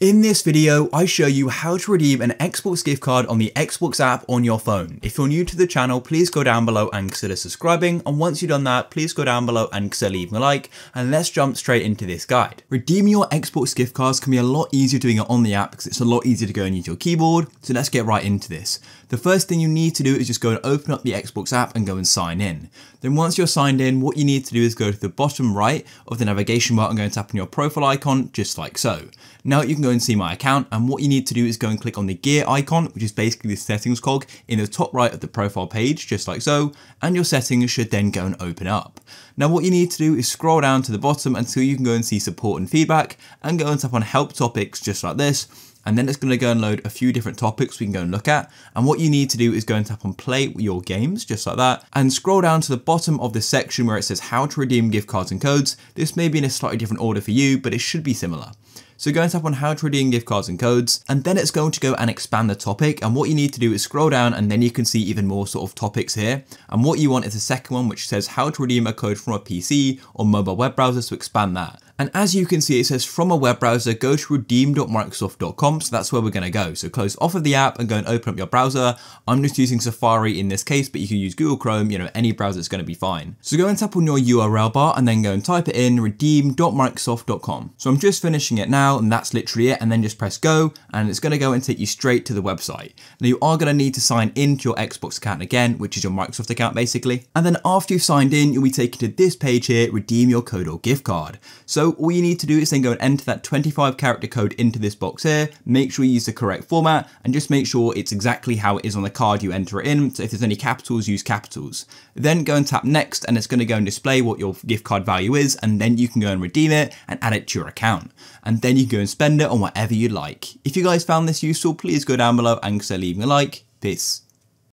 In this video, I show you how to redeem an Xbox gift card on the Xbox app on your phone. If you're new to the channel, please go down below and consider subscribing. And once you've done that, please go down below and consider leaving a like. And let's jump straight into this guide. Redeeming your Xbox gift cards can be a lot easier doing it on the app because it's a lot easier to go and use your keyboard. So let's get right into this. The first thing you need to do is just go and open up the Xbox app and go and sign in. Then once you're signed in, what you need to do is go to the bottom right of the navigation bar and go and tap on your profile icon, just like so. Now you can go and see my account, and what you need to do is go and click on the gear icon, which is basically the settings cog in the top right of the profile page, just like so, and your settings should then go and open up. Now what you need to do is scroll down to the bottom until you can go and see support and feedback, and go and tap on help topics just like this, and then it's going to go and load a few different topics we can go and look at. And what you need to do is go and tap on play your games, just like that, and scroll down to the bottom of the section where it says how to redeem gift cards and codes. This may be in a slightly different order for you, but it should be similar. So go and tap on how to redeem gift cards and codes, and then it's going to go and expand the topic. And what you need to do is scroll down, and then you can see even more sort of topics here. And what you want is the second one, which says how to redeem a code from a PC or mobile web browser, so expand that. And as you can see, it says from a web browser, go to redeem.microsoft.com. So that's where we're going to go. So close off of the app and go and open up your browser. I'm just using Safari in this case, but you can use Google Chrome, any browser is going to be fine. So go and tap on your URL bar and then go and type it in redeem.microsoft.com. So I'm just finishing it now, and that's literally it, and then just press go, and it's going to go and take you straight to the website. Now you are going to need to sign into your Xbox account again, which is your Microsoft account basically, and then after you've signed in, you'll be taken to this page here, redeem your code or gift card. So all you need to do is then go and enter that 25-character code into this box here, make sure you use the correct format, and just make sure it's exactly how it is on the card you enter it in, so if there's any capitals, use capitals. Then go and tap next, and it's going to go and display what your gift card value is, and then you can go and redeem it and add it to your account, and then you can go and spend it on whatever you like. If you guys found this useful, please go down below and consider leaving a like. Peace.